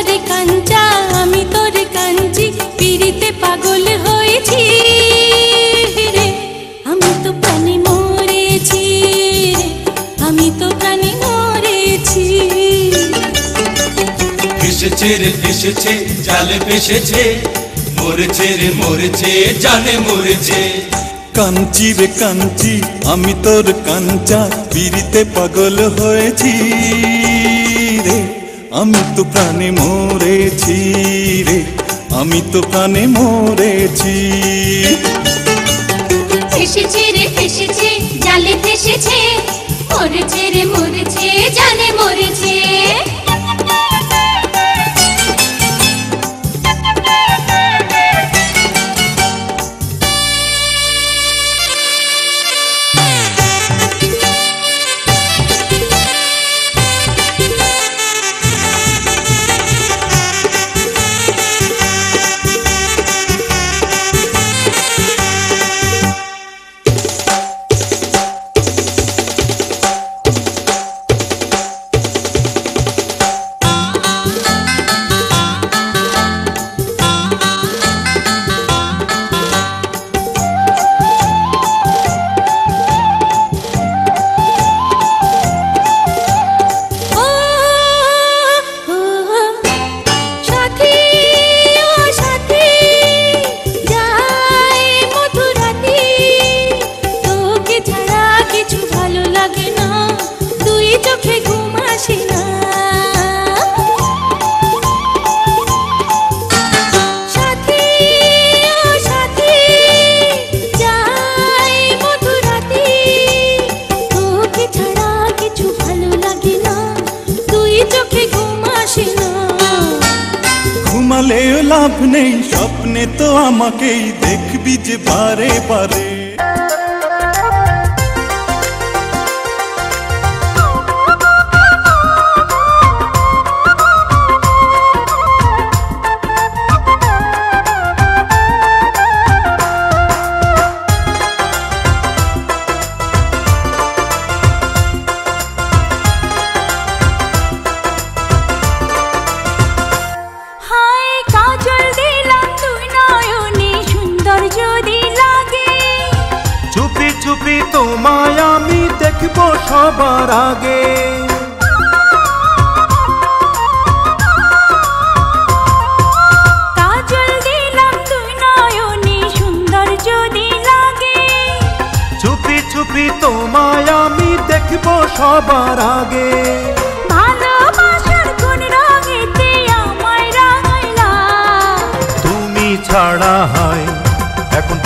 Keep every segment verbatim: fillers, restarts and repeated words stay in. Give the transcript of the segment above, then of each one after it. कांची रे कांची आमी तोर कांचा पीड़िते पागल होएছি রে आमी तो प्राणे मरेছি रे आमी तो प्राणे मरेছি এসেছে রে এসেছে জালে ফেসেছে মরেছে রে মরেছে জানে মরেছে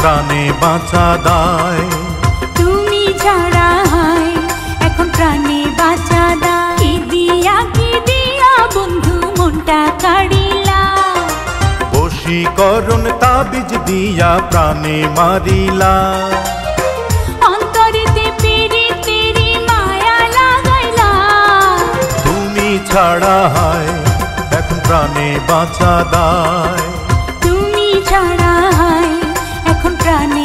प्राणे बाचा दाय तुमी छाड़ा हाय एखन प्राणे